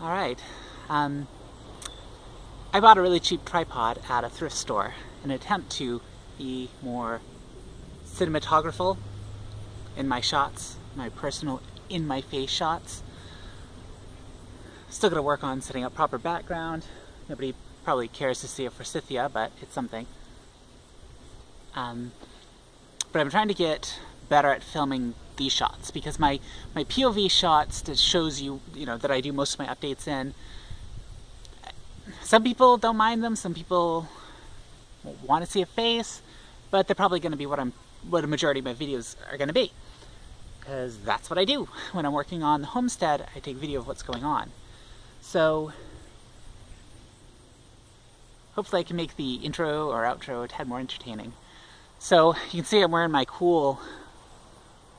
All right. I bought a really cheap tripod at a thrift store in an attempt to be more cinematographical in my shots, my personal in-my-face shots. Still gonna work on setting up proper background. Nobody probably cares to see a forsythia, but it's something. But I'm trying to get better at filming these shots, because my POV shots that shows you that I do most of my updates in, some people don't mind them, some people want to see a face, but they're probably going to be what a majority of my videos are going to be, because that's what I do. When I'm working on the homestead, I take video of what's going on. So hopefully I can make the intro or outro a tad more entertaining. So you can see I'm wearing my cool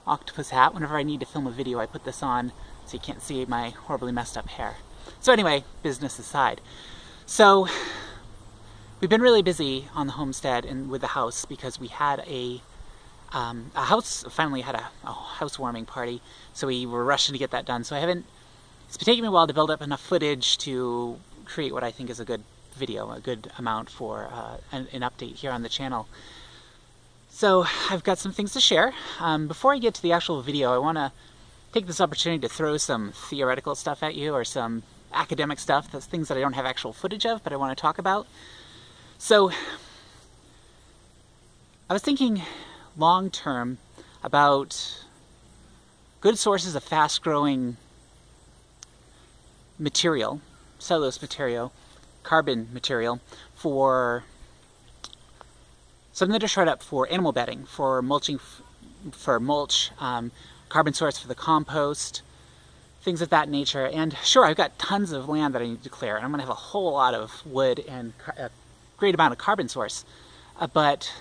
octopus hat. Whenever I need to film a video, I put this on so you can't see my horribly messed up hair. So anyway, business aside. So we've been really busy on the homestead and with the house, because we had a housewarming party. So we were rushing to get that done. So it's been taking me a while to build up enough footage to create what I think is a good video, a good amount for an update here on the channel. So I've got some things to share. Before I get to the actual video, I want to take this opportunity to throw some theoretical stuff at you, or some academic stuff, that's things that I don't have actual footage of, but I want to talk about. So I was thinking long term about good sources of fast growing material, cellulose material, carbon material, for something to shred up for animal bedding, for mulching, for mulch, carbon source for the compost, things of that nature. And sure, I've got tons of land that I need to clear, and I'm going to have a whole lot of wood and a great amount of carbon source. But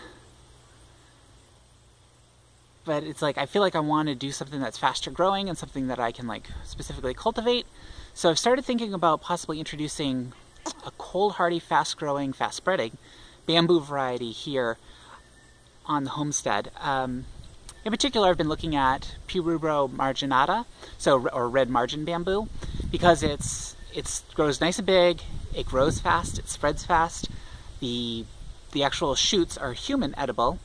it's like, I feel like I want to do something that's faster growing and something that I can like specifically cultivate. So I've started thinking about possibly introducing a cold hardy, fast growing, fast spreading bamboo variety here on the homestead. In particular, I've been looking at Purubro marginata, or red margin bamboo, because it grows nice and big, it grows fast, it spreads fast. The actual shoots are human edible,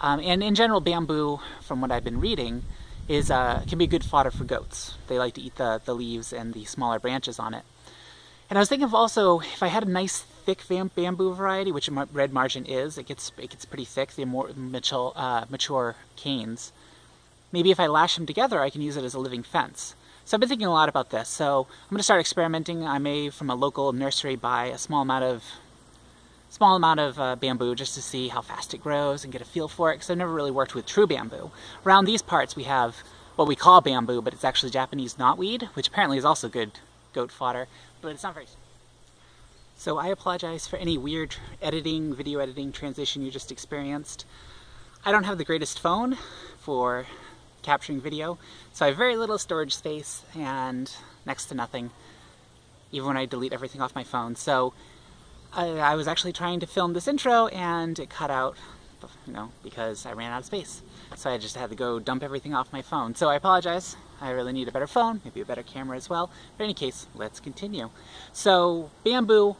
and in general, bamboo, from what I've been reading, can be good fodder for goats. They like to eat the leaves and the smaller branches on it. And I was thinking of also, if I had a nice thick bamboo variety, which red margin is, it gets pretty thick, the more mature canes. Maybe if I lash them together, I can use it as a living fence. So I've been thinking a lot about this. So I'm going to start experimenting. I may, from a local nursery, buy a small amount of bamboo just to see how fast it grows and get a feel for it, because I've never really worked with true bamboo. Around these parts, we have what we call bamboo, but it's actually Japanese knotweed, which apparently is also good goat fodder, but it's not very. So I apologize for any weird editing, video editing transition you just experienced. I don't have the greatest phone for capturing video, so I have very little storage space and next to nothing, even when I delete everything off my phone. So I was actually trying to film this intro and it cut out, because I ran out of space. So I just had to go dump everything off my phone. So I apologize. I really need a better phone, maybe a better camera as well. But in any case, let's continue. So bamboo,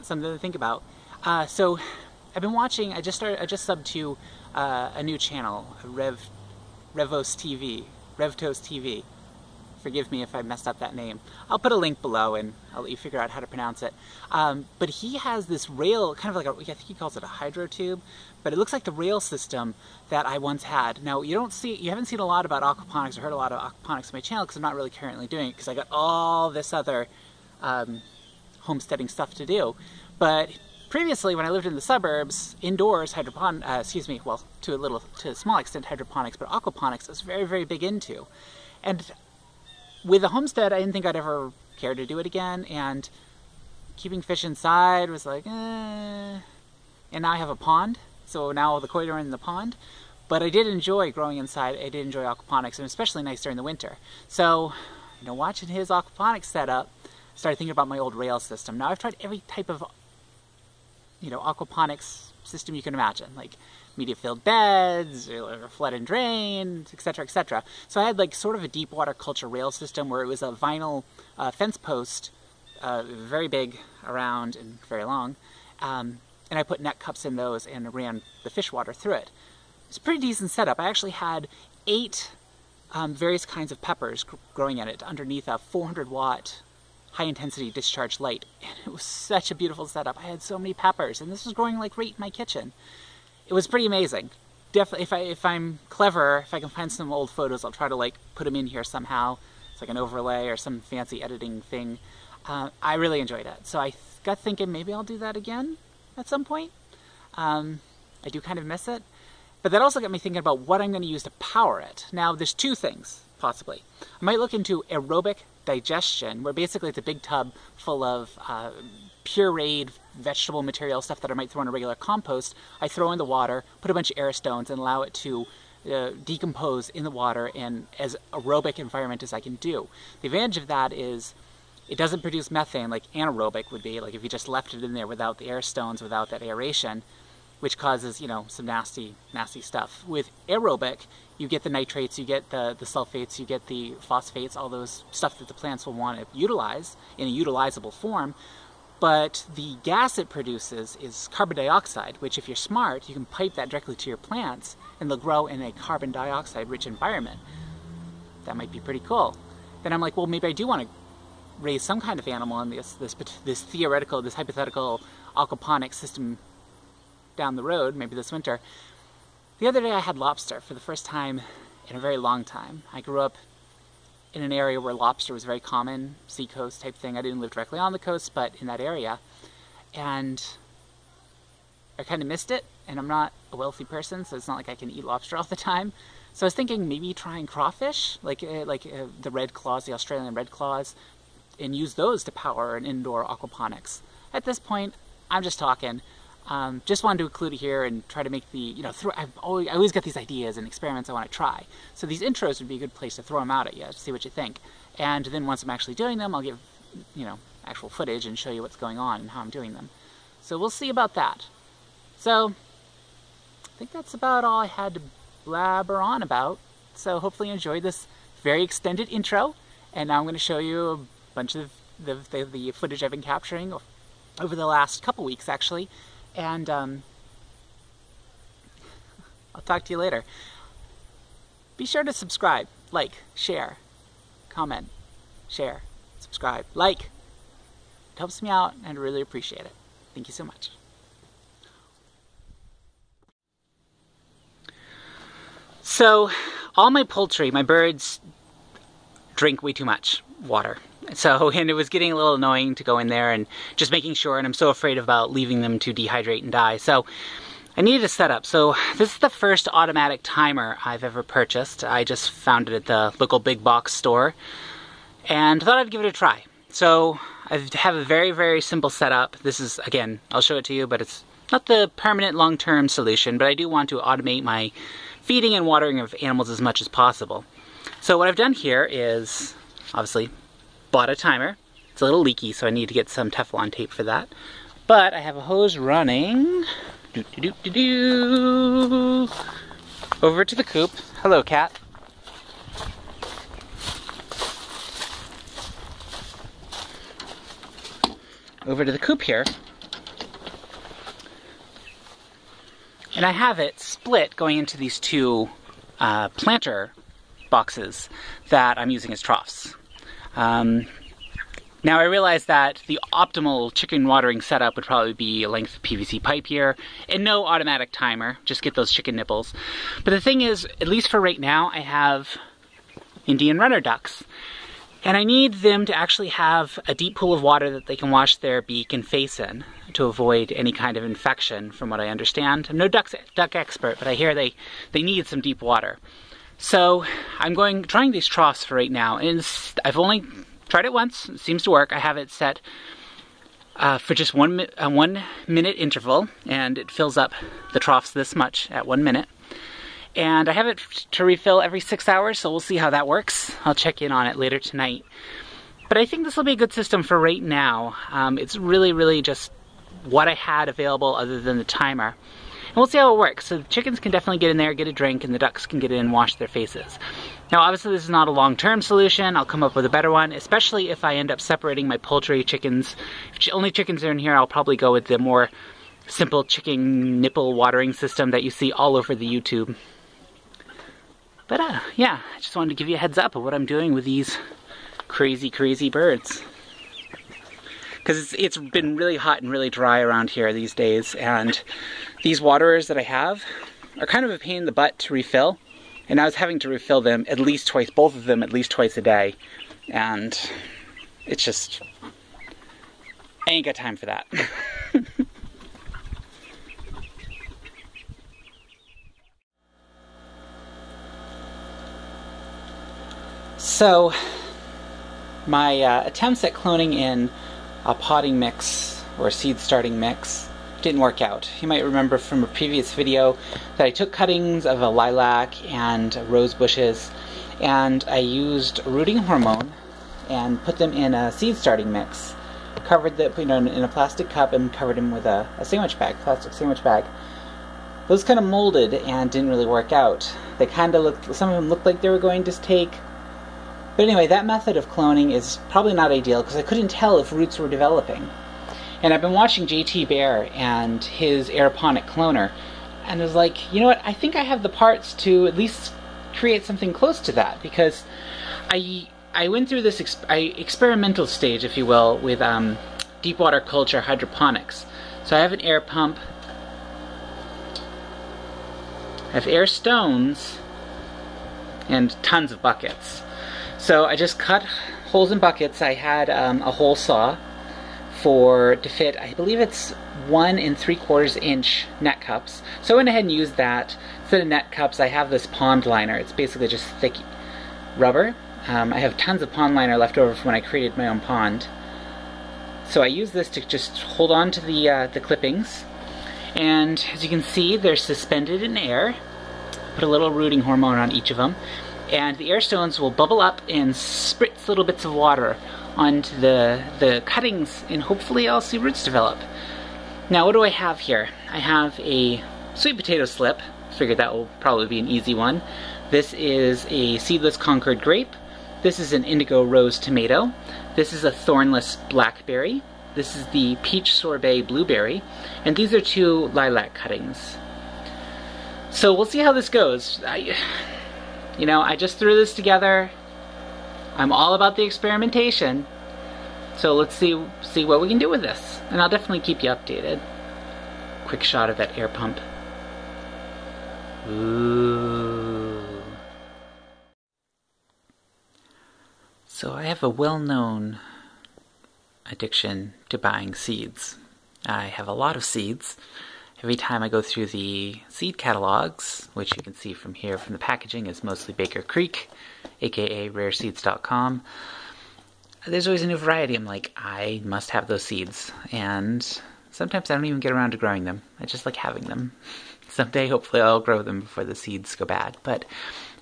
something to think about. So I've been watching. I just subbed to a new channel, Revtos TV. Forgive me if I messed up that name. I'll put a link below and I'll let you figure out how to pronounce it. But he has this rail, kind of like I think he calls it a hydro tube, but it looks like the rail system that I once had. Now, you haven't seen a lot about aquaponics or heard a lot of aquaponics on my channel, because I'm not really currently doing it, because I got all this other homesteading stuff to do. But previously, when I lived in the suburbs, indoors, to a small extent, hydroponics, but aquaponics I was very, very big into. And with the homestead, I didn't think I'd ever care to do it again, and keeping fish inside was like, eh. And now I have a pond, so now all the koi are in the pond. But I did enjoy growing inside. I did enjoy aquaponics, and especially nice during the winter. So, watching his aquaponics setup, I started thinking about my old rail system. Now I've tried every type of, aquaponics system you can imagine, like media-filled beds, or flood and drain, etc., etc. So I had like sort of a deep water culture rail system where it was a vinyl fence post, very big around and very long, and I put net cups in those and ran the fish water through it. It's a pretty decent setup. I actually had 8 various kinds of peppers growing in it underneath a 400-watt high-intensity discharge light, and it was such a beautiful setup. I had so many peppers, and this was growing like right in my kitchen. It was pretty amazing. Definitely, if I'm clever, if I can find some old photos, I'll try to like put them in here somehow. It's like an overlay or some fancy editing thing. I really enjoyed it, so I got thinking maybe I'll do that again at some point. I do kind of miss it. But that also got me thinking about what I'm going to use to power it. Now, there's 2 things, possibly. I might look into aerobic digestion, where basically it's a big tub full of pureed vegetable material, stuff that I might throw in a regular compost. I throw in the water, put a bunch of aerostones, and allow it to decompose in the water in as aerobic environment as I can do. The advantage of that is it doesn't produce methane like anaerobic would be, like if you just left it in there without the aerostones, without that aeration, which causes, you know, some nasty, nasty stuff. With aerobic, you get the nitrates, you get the sulfates, you get the phosphates, all those stuff that the plants will want to utilize in a utilizable form. But the gas it produces is carbon dioxide, which if you're smart, you can pipe that directly to your plants and they'll grow in a carbon dioxide rich environment. That might be pretty cool. Then I'm like, well, maybe I do want to raise some kind of animal in this hypothetical aquaponic system down the road, maybe this winter. The other day I had lobster for the first time in a very long time. I grew up in an area where lobster was very common, seacoast type thing. I didn't live directly on the coast, but in that area. And I kind of missed it, and I'm not a wealthy person, so it's not like I can eat lobster all the time. So I was thinking maybe trying crawfish, like the red claws, the Australian red claws, and use those to power an indoor aquaponics. At this point, I'm just talking. Just wanted to include it here and try to make the, you know, I always got these ideas and experiments I want to try. So these intros would be a good place to throw them out at you to see what you think. And then once I'm actually doing them, I'll give, you know, actual footage and show you what's going on and how I'm doing them. So we'll see about that. So I think that's about all I had to blabber on about. So hopefully you enjoyed this very extended intro. And now I'm going to show you a bunch of the footage I've been capturing over the last couple weeks, actually. And I'll talk to you later. Be sure to subscribe, like, share, comment, share, subscribe, like. It helps me out and I really appreciate it. Thank you so much. So all my poultry, my birds, drink way too much water. So, and it was getting a little annoying to go in there and just making sure, and I'm so afraid about leaving them to dehydrate and die. So I needed a setup. So this is the first automatic timer I've ever purchased. I just found it at the local big box store and thought I'd give it a try. So I have a very, very simple setup. This is, again, I'll show it to you, but it's not the permanent long-term solution, but I do want to automate my feeding and watering of animals as much as possible. So what I've done here is, obviously, bought a timer. It's a little leaky, so I need to get some Teflon tape for that. But I have a hose running over to the coop. Hello, cat. Over to the coop here. And I have it split going into these 2 planter boxes that I'm using as troughs. Now I realize that the optimal chicken watering setup would probably be a length PVC pipe here and no automatic timer, just get those chicken nipples. But the thing is, at least for right now, I have Indian runner ducks. And I need them to actually have a deep pool of water that they can wash their beak and face in to avoid any kind of infection, from what I understand. I'm no duck expert, but I hear they need some deep water. So I'm trying these troughs for right now, and I've only tried it once. It seems to work. I have it set for just 1 minute interval, and it fills up the troughs this much at 1 minute. And I have it to refill every 6 hours, so we'll see how that works. I'll check in on it later tonight. But I think this will be a good system for right now. It's really, really just what I had available other than the timer. And we'll see how it works. So the chickens can definitely get in there, get a drink, and the ducks can get in and wash their faces. Now obviously this is not a long-term solution. I'll come up with a better one, especially if I end up separating my poultry chickens. If only chickens are in here, I'll probably go with the more simple chicken nipple watering system that you see all over the YouTube. But yeah, I just wanted to give you a heads up of what I'm doing with these crazy, crazy birds. Because it's been really hot and really dry around here these days, and these waterers that I have are kind of a pain in the butt to refill, and I was having to refill them at least twice, both of them at least twice a day, and it's just, I ain't got time for that. So my attempts at cloning in a potting mix or a seed starting mix didn't work out. You might remember from a previous video that I took cuttings of a lilac and rose bushes, and I used rooting hormone and put them in a seed starting mix, covered them, you know, in a plastic cup, and covered them with a sandwich bag, plastic sandwich bag. Those kind of molded and didn't really work out. They kind of looked, some of them looked like they were going to take. But anyway, that method of cloning is probably not ideal because I couldn't tell if roots were developing. And I've been watching JT Bear and his aeroponic cloner, and I was like, you know what, I think I have the parts to at least create something close to that, because I went through this experimental stage, if you will, with deep water culture hydroponics. So I have an air pump, I have air stones, and tons of buckets. So I just cut holes in buckets. I had a hole saw to fit, I believe it's 1 3/4 inch net cups. So I went ahead and used that. Instead of net cups, I have this pond liner. It's basically just thick rubber. I have tons of pond liner left over from when I created my own pond. So I use this to just hold on to the clippings. And as you can see, they're suspended in air. Put a little rooting hormone on each of them. And the air stones will bubble up and spritz little bits of water onto the cuttings, and hopefully I'll see roots develop. Now what do I have here? I have a sweet potato slip. Figured that will probably be an easy one. This is a seedless Concord grape. This is an indigo rose tomato. This is a thornless blackberry. This is the peach sorbet blueberry. And these are two lilac cuttings. So we'll see how this goes. You know, I just threw this together. I'm all about the experimentation. So let's see what we can do with this. And I'll definitely keep you updated. Quick shot of that air pump. Ooh. So I have a well-known addiction to buying seeds. I have a lot of seeds. Every time I go through the seed catalogs, which you can see from here from the packaging is mostly Baker Creek, aka RareSeeds.com, there's always a new variety. I'm like, I must have those seeds. And sometimes I don't even get around to growing them. I just like having them. Someday, hopefully, I'll grow them before the seeds go bad. But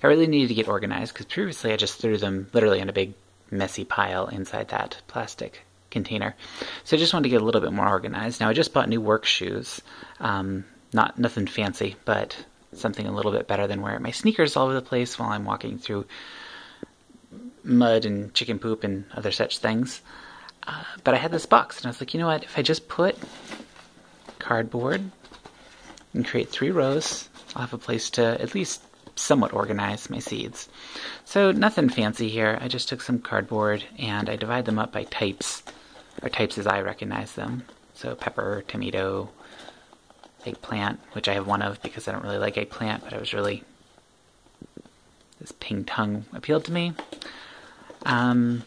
I really needed to get organized, because previously I just threw them literally in a big messy pile inside that plastic container. So I just wanted to get a little bit more organized. Now I just bought new work shoes. Nothing fancy, but something a little bit better than wearing my sneakers all over the place while I'm walking through mud and chicken poop and other such things. But I had this box, and I was like, you know what, if I just put cardboard and create 3 rows, I'll have a place to at least somewhat organize my seeds. So nothing fancy here. I just took some cardboard and I divide them up by types, or types as I recognize them. So pepper, tomato, eggplant, which I have one of because I don't really like eggplant, but I was really, this ping tongue appealed to me. But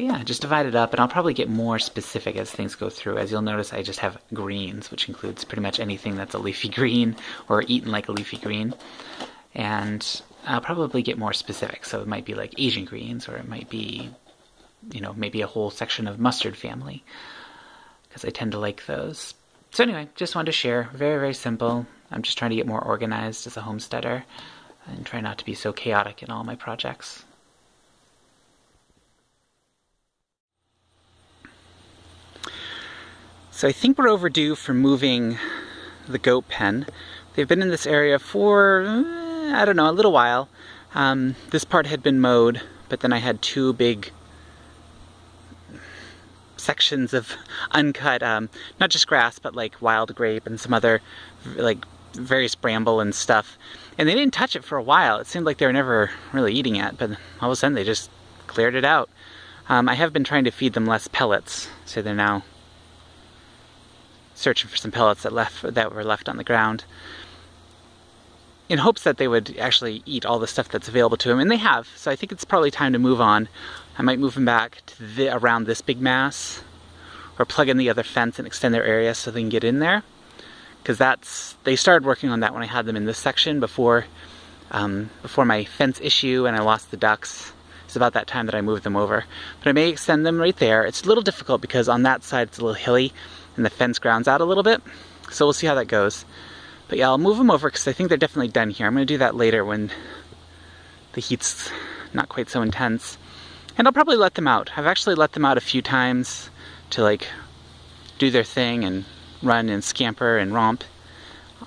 yeah, just divide it up, and I'll probably get more specific as things go through. As you'll notice, I just have greens, which includes pretty much anything that's a leafy green or eaten like a leafy green. And I'll probably get more specific, so it might be like Asian greens, or it might be, you know, maybe a whole section of mustard family, because I tend to like those. So anyway, just wanted to share. Very, very simple. I'm just trying to get more organized as a homesteader and try not to be so chaotic in all my projects. So I think we're overdue for moving the goat pen. They've been in this area for, I don't know, a little while. This part had been mowed, but then I had two big sections of uncut, not just grass, but like wild grape and some other, like, various bramble and stuff. And they didn't touch it for a while. It seemed like they were never really eating it, but all of a sudden they just cleared it out. I have been trying to feed them less pellets, so they're now searching for some pellets that were left on the ground, in hopes that they would actually eat all the stuff that's available to them, and they have. So I think it's probably time to move on. I might move them back to around this big mass, or plug in the other fence and extend their area so they can get in there. Because they started working on that when I had them in this section before my fence issue and I lost the ducks. It's about that time that I moved them over. But I may extend them right there. It's a little difficult because on that side it's a little hilly and the fence grounds out a little bit. So we'll see how that goes. But yeah, I'll move them over because I think they're definitely done here. I'm going to do that later when the heat's not quite so intense. And I'll probably let them out. I've actually let them out a few times to like do their thing and run and scamper and romp,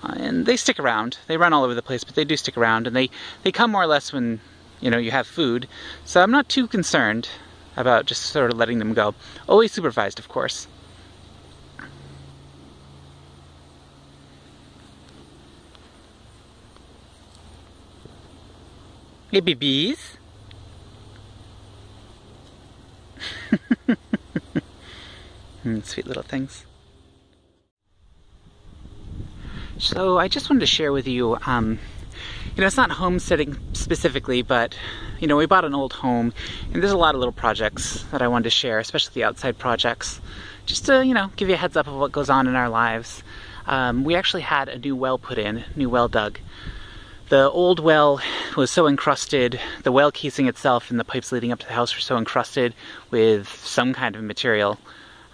and they stick around. They run all over the place, but they do stick around, and they come more or less when, you know, you have food. So I'm not too concerned about just sort of letting them go. Always supervised, of course. Hey, babies. Sweet little things. So I just wanted to share with you, you know, it's not homesteading specifically, but, you know, we bought an old home, and there's a lot of little projects that I wanted to share, especially the outside projects, just to, you know, give you a heads up of what goes on in our lives. We actually had a new well put in, new well dug. The old well was so encrusted, the well casing itself and the pipes leading up to the house were so encrusted with some kind of material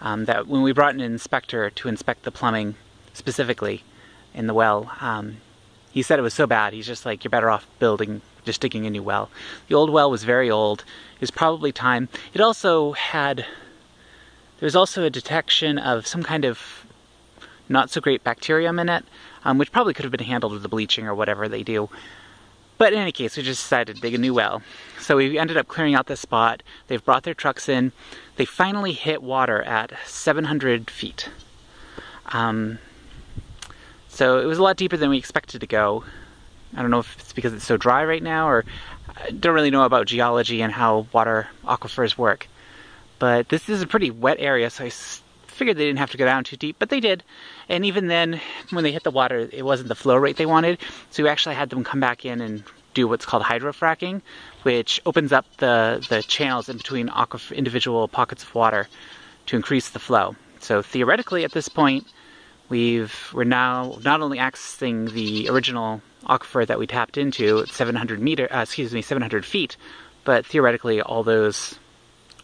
that when we brought an inspector to inspect the plumbing specifically, in the well, he said it was so bad, he's just like, you're better off just digging a new well. The old well was very old. It was probably time. It also had, there was also a detection of some kind of not so great bacterium in it, which probably could have been handled with the bleaching or whatever they do. But in any case, we just decided to dig a new well. So we ended up clearing out this spot. They've brought their trucks in. They finally hit water at 700 feet. So it was a lot deeper than we expected to go. I don't know if it's because it's so dry right now, or I don't really know about geology and how water aquifers work. But this is a pretty wet area, so I figured they didn't have to go down too deep, but they did. And even then, when they hit the water, it wasn't the flow rate they wanted. So we actually had them come back in and do what's called hydrofracking, which opens up the channels in between individual pockets of water to increase the flow. So theoretically, at this point, we're now not only accessing the original aquifer that we tapped into at 700 feet, but theoretically all those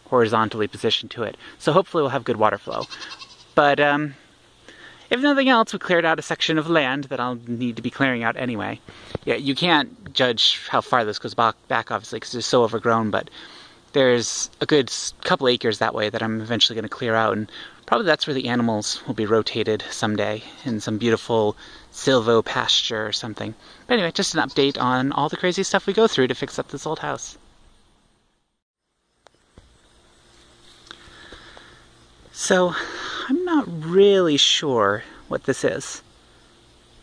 horizontally positioned to it. So hopefully we'll have good water flow. But if nothing else, we cleared out a section of land that I'll need to be clearing out anyway. Yeah, you can't judge how far this goes back obviously, because it's so overgrown, but there's a good couple acres that way that I'm eventually going to clear out, and probably that's where the animals will be rotated someday in some beautiful silvo pasture or something. But anyway, just an update on all the crazy stuff we go through to fix up this old house. So I'm not really sure what this is.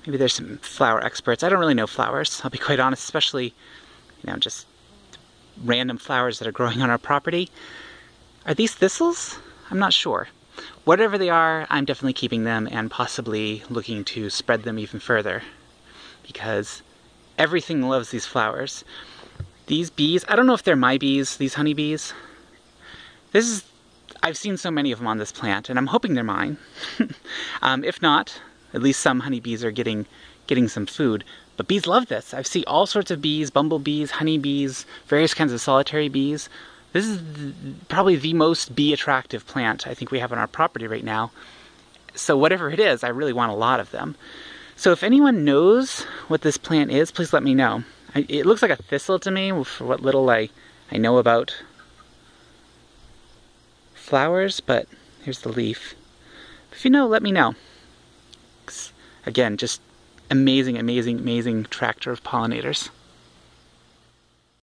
Maybe there's some flower experts. I don't really know flowers, I'll be quite honest, especially, you know, just random flowers that are growing on our property. Are these thistles? I'm not sure. Whatever they are, I'm definitely keeping them and possibly looking to spread them even further, because everything loves these flowers. These bees, I don't know if they're my bees, these honeybees. I've seen so many of them on this plant, and I'm hoping they're mine. If not, at least some honeybees are getting some food. But bees love this. I've seen all sorts of bees, bumblebees, honeybees, various kinds of solitary bees. This is probably the most bee-attractive plant I think we have on our property right now. So whatever it is, I really want a lot of them. So if anyone knows what this plant is, please let me know. It looks like a thistle to me, for what little I know about flowers, but here's the leaf. If you know, let me know. Again, just amazing, amazing, amazing tractor of pollinators.